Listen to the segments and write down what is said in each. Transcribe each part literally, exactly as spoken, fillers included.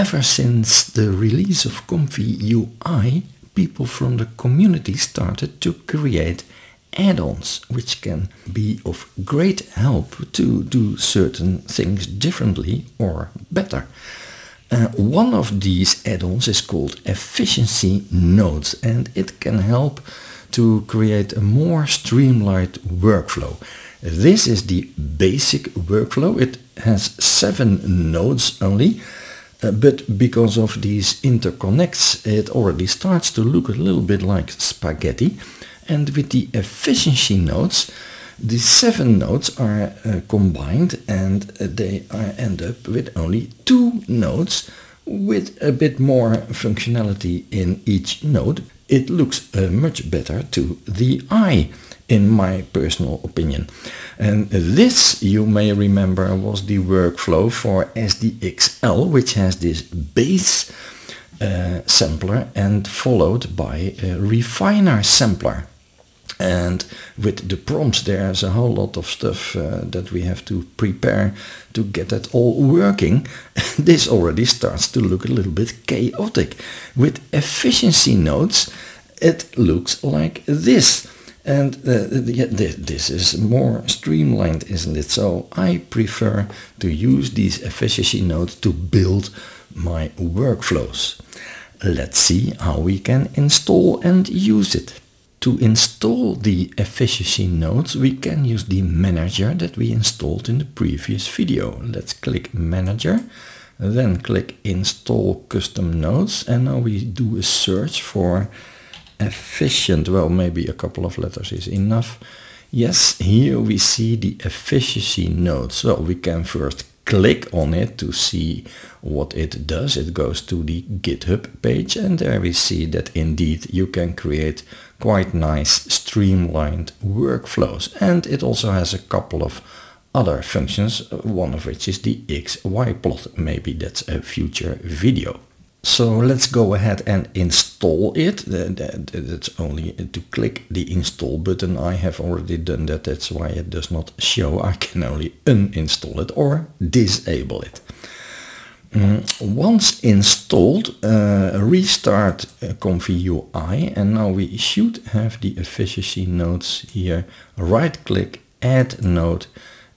ever since the release of ComfyUI, people from the community started to create add-ons, which can be of great help to do certain things differently or better. Uh, one of these add-ons is called efficiency nodes, and it can help to create a more streamlined workflow. This is the basic workflow. It has seven nodes only, uh, but because of these interconnects, it already starts to look a little bit like spaghetti. And with the efficiency nodes, the seven nodes are uh, combined, and they uh, end up with only two nodes with a bit more functionality in each node. It looks uh, much better to the eye, in my personal opinion. And this, you may remember, was the workflow for S D X L, which has this base uh, sampler and followed by a refiner sampler. And with the prompts, there's a whole lot of stuff uh, that we have to prepare to get that all working. This already starts to look a little bit chaotic. With efficiency nodes, it looks like this. And uh, this is more streamlined, isn't it? So I prefer to use these efficiency nodes to build my workflows. Let's see how we can install and use it. To install the efficiency nodes, we can use the manager that we installed in the previous video. Let's click manager, then click install custom nodes, and now we do a search for efficient. Well, maybe a couple of letters is enough. Yes, here we see the efficiency node. So we can first click on it to see what it does. It goes to the GitHub page, and there we see that indeed you can create quite nice streamlined workflows. And it also has a couple of other functions, one of which is the X Y plot. Maybe that's a future video. So let's go ahead and install it. That's only to click the install button. I have already done that. That's why it does not show. I can only uninstall it or disable it. Once installed, uh, restart uh, ComfyUI, and now we should have the efficiency nodes here. Right click, add node.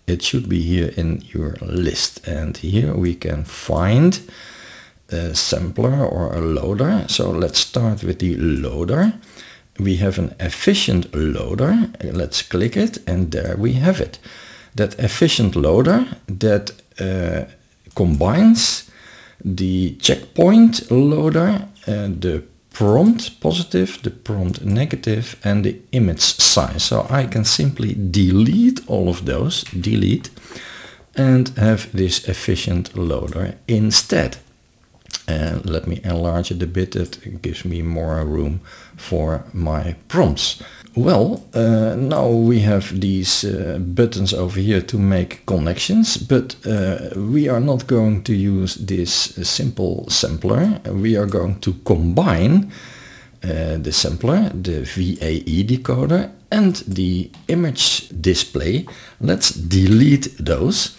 It should be here in your list, and here we can find a sampler or a loader. So let's start with the loader. We have an efficient loader. Let's click it, and there we have it. That efficient loader that uh, combines the checkpoint loader, uh, the prompt positive, the prompt negative, and the image size. So I can simply delete all of those, delete, and have this efficient loader instead. And let me enlarge it a bit. It gives me more room for my prompts. Well, uh, now we have these uh, buttons over here to make connections, but uh, we are not going to use this simple sampler. We are going to combine uh, the sampler, the V A E decoder, and the image display. Let's delete those.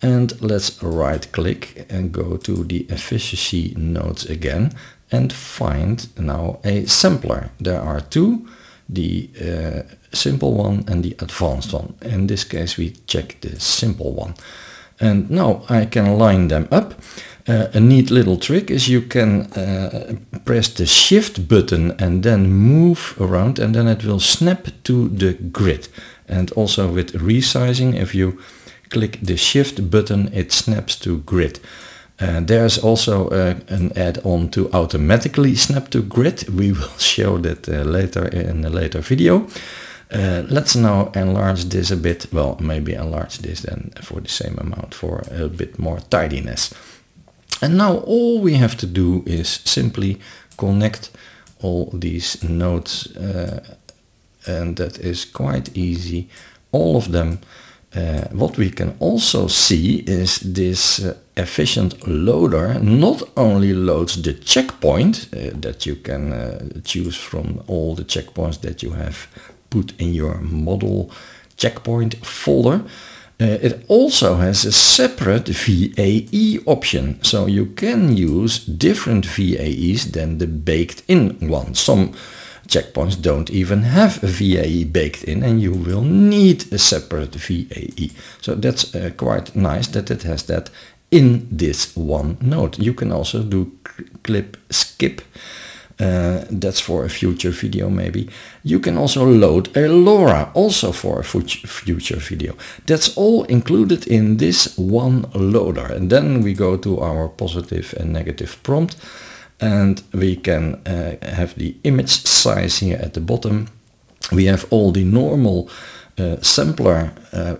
And let's right click and go to the efficiency nodes again and find now a sampler. There are two, the uh, simple one and the advanced one. In this case, we check the simple one. And now I can line them up. Uh, a neat little trick is you can uh, press the shift button and then move around, and then it will snap to the grid. And also with resizing, if you click the shift button, it snaps to grid. Uh, there's also uh, an add-on to automatically snap to grid. We will show that uh, later in a later video. Uh, let's now enlarge this a bit. Well, maybe enlarge this then for the same amount for a bit more tidiness. And now all we have to do is simply connect all these nodes, uh, and that is quite easy, all of them. Uh, what we can also see is this uh, efficient loader not only loads the checkpoint uh, that you can uh, choose from all the checkpoints that you have put in your model checkpoint folder, Uh, it also has a separate V A E option, so you can use different V A Es than the baked-in one. Some checkpoints don't even have a V A E baked in, and you will need a separate V A E. So that's uh, quite nice that it has that in this one node. You can also do clip skip. Uh, that's for a future video maybe. You can also load a LoRa, also for a future video. That's all included in this one loader. And then we go to our positive and negative prompt, and we can uh, have the image size here at the bottom. We have all the normal uh, sampler uh,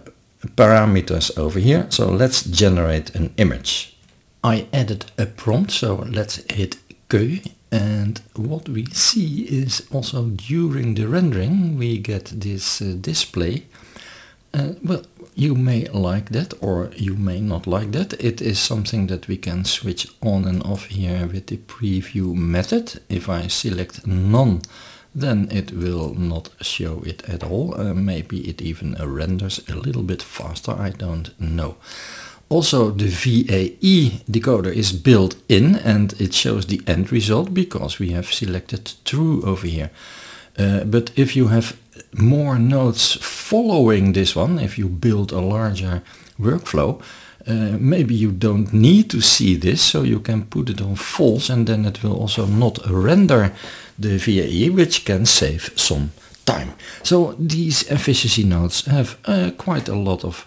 parameters over here. So let's generate an image. I added a prompt, so let's hit Q. And what we see is also during the rendering we get this uh, display. Uh, well, you may like that or you may not like that. It is something that we can switch on and off here with the preview method. If I select none, then it will not show it at all. Uh, maybe it even renders a little bit faster, I don't know. Also, the V A E decoder is built in and it shows the end result because we have selected true over here. Uh, but if you have more nodes following this one, if you build a larger workflow, uh, maybe you don't need to see this, so you can put it on false and then it will also not render the V A E, which can save some time. So these efficiency nodes have uh, quite a lot of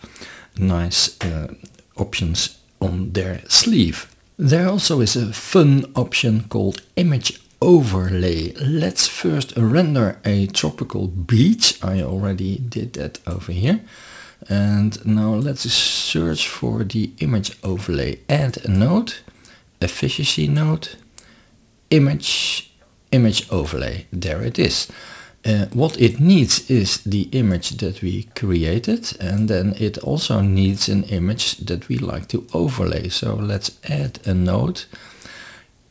nice uh, options on their sleeve. There also is a fun option called image overlay. Let's first render a tropical beach. I already did that over here. And now let's search for the image overlay. Add a node, efficiency node, image, image overlay. There it is. Uh, what it needs is the image that we created, and then it also needs an image that we like to overlay. So let's add a node,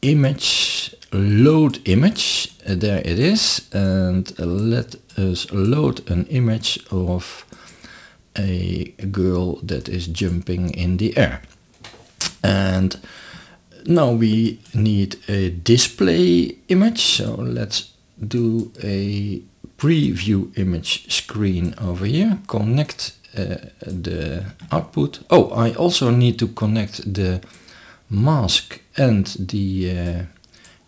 image, load image, uh, there it is, and let us load an image of a girl that is jumping in the air. And now we need a display image, so let's do a preview image screen over here, connect uh, the output. Oh, I also need to connect the mask and the uh,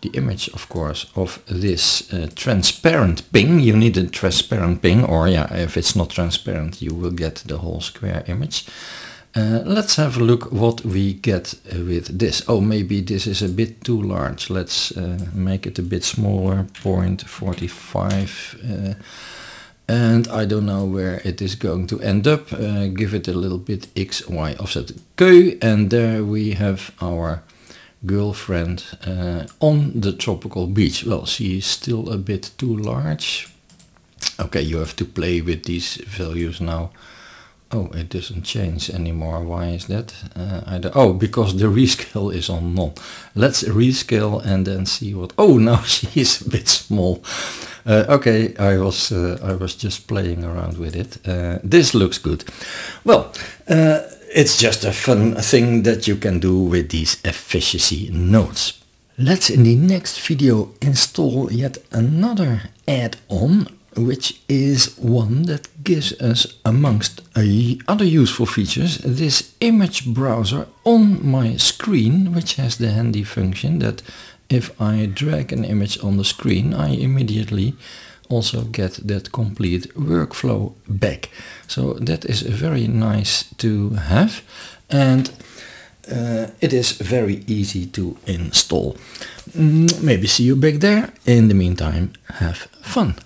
the image, of course, of this uh, transparent ping. You need a transparent ping, or yeah, if it's not transparent, you will get the whole square image. Uh, let's have a look what we get with this. Oh, maybe this is a bit too large. Let's uh, make it a bit smaller, zero point four five. Uh, and I don't know where it is going to end up. Uh, give it a little bit X Y offset. Keu, and there we have our girlfriend uh, on the tropical beach. Well, she is still a bit too large. Okay, you have to play with these values now. Oh, it doesn't change anymore. Why is that? Uh, I don't, oh, because the rescale is on none. Let's rescale and then see what... Oh, now she is a bit small. Uh, okay, I was uh, I was just playing around with it. Uh, this looks good. Well, uh, it's just a fun thing that you can do with these efficiency nodes. Let's in the next video install yet another add-on, which is one that gives us, amongst other useful features, this image browser on my screen, which has the handy function that if I drag an image on the screen, I immediately also get that complete workflow back. So that is very nice to have, and uh, it is very easy to install. Maybe see you back there. In the meantime, have fun!